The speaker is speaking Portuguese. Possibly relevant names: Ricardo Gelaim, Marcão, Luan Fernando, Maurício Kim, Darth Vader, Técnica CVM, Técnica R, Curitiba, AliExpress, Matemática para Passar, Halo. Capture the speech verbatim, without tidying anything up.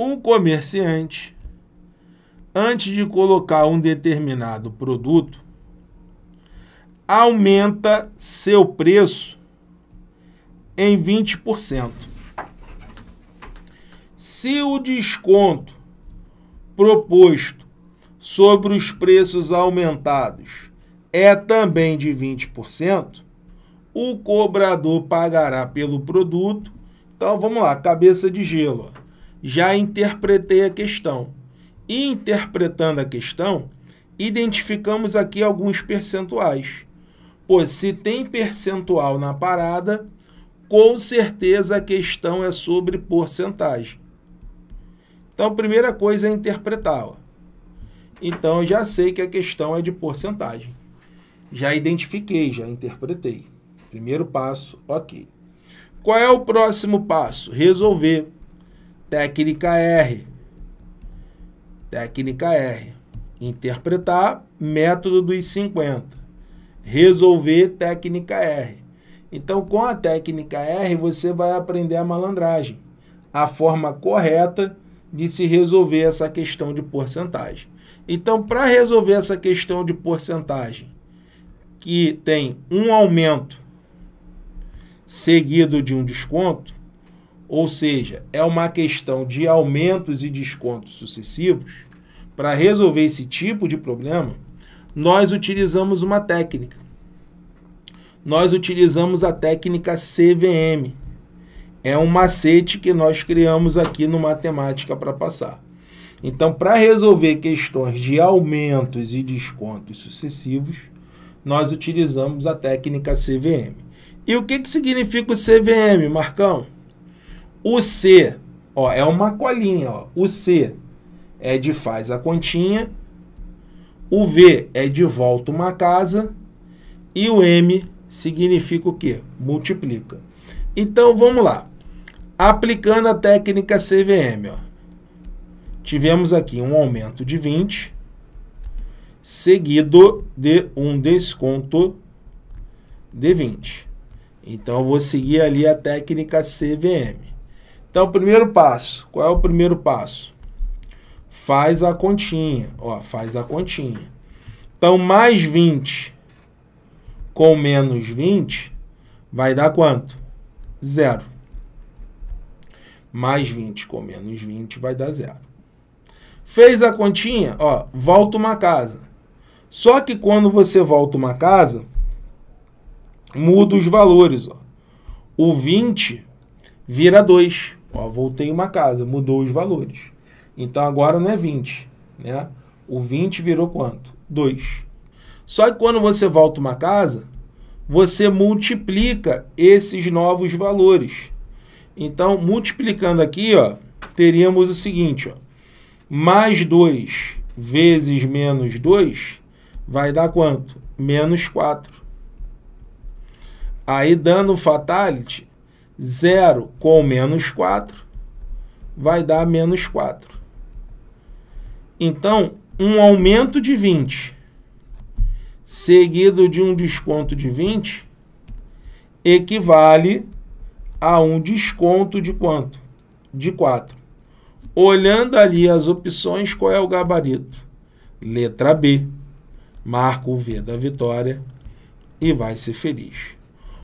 Um comerciante, antes de colocar um determinado produto, aumenta seu preço em vinte por cento. Se o desconto proposto sobre os preços aumentados é também de vinte por cento, o cobrador pagará pelo produto. Então, vamos lá, cabeça de gelo. Já interpretei a questão. E interpretando a questão, identificamos aqui alguns percentuais. Pois se tem percentual na parada, com certeza a questão é sobre porcentagem. Então, a primeira coisa é interpretá-la. Então, eu já sei que a questão é de porcentagem. Já identifiquei, já interpretei. Primeiro passo, ok. Qual é o próximo passo? Resolver. Técnica R. Técnica R. Interpretar, método dos cinquenta. Resolver, técnica R. Então, com a técnica R, você vai aprender a malandragem, a forma correta de se resolver essa questão de porcentagem. Então, para resolver essa questão de porcentagem, que tem um aumento seguido de um desconto, ou seja, é uma questão de aumentos e descontos sucessivos, para resolver esse tipo de problema, nós utilizamos uma técnica. Nós utilizamos a técnica C V M. É um macete que nós criamos aqui no Matemática para Passar. Então, para resolver questões de aumentos e descontos sucessivos, nós utilizamos a técnica C V M. E o que, que significa o C V M, Marcão? O C, ó, é uma colinha, ó. O C é de faz a continha, o V é de volta uma casa, e o M significa o quê? Multiplica. Então, vamos lá. Aplicando a técnica C V M, ó. Tivemos aqui um aumento de vinte, seguido de um desconto de vinte. Então, eu vou seguir ali a técnica C V M. Então, primeiro passo. Qual é o primeiro passo? Faz a continha. Ó, faz a continha. Então, mais vinte com menos vinte vai dar quanto? Zero. Mais vinte com menos vinte vai dar zero. Fez a continha, ó, volta uma casa. Só que quando você volta uma casa, muda os valores, ó. O vinte vira dois. Ó, voltei uma casa, mudou os valores. Então, agora não é vinte, né? O vinte virou quanto? dois. Só que quando você volta uma casa, você multiplica esses novos valores. Então, multiplicando aqui, ó, teríamos o seguinte, ó, mais dois vezes menos dois vai dar quanto? Menos quatro. Aí, dando fatality, zero com menos quatro vai dar menos quatro. Então, um aumento de vinte seguido de um desconto de vinte, equivale a um desconto de quanto? De quatro. Olhando ali as opções, qual é o gabarito? Letra B. Marca o V da vitória e vai ser feliz.